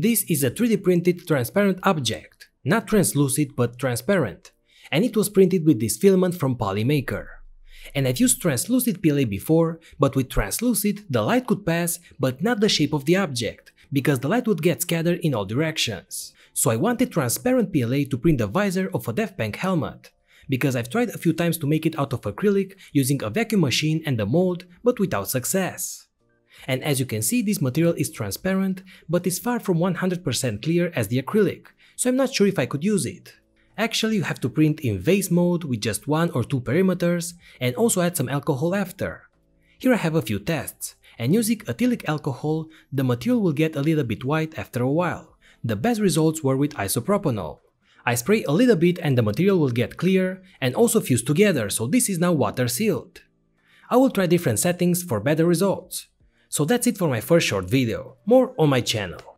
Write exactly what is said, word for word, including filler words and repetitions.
This is a three D printed transparent object, not translucid but transparent, and it was printed with this filament from Polymaker. And I've used translucid P L A before, but with translucid the light could pass but not the shape of the object, because the light would get scattered in all directions. So I wanted transparent P L A to print the visor of a Daft Punk helmet, because I've tried a few times to make it out of acrylic using a vacuum machine and a mold, but without success. And as you can see, this material is transparent, but is far from one hundred percent clear as the acrylic, so I'm not sure if I could use it. Actually, you have to print in vase mode with just one or two perimeters, and also add some alcohol after. Here I have a few tests, and using ethylic alcohol, the material will get a little bit white after a while. The best results were with isopropanol. I spray a little bit and the material will get clear and also fuse together, so this is now water sealed. I will try different settings for better results. So that's it for my first short video, more on my channel.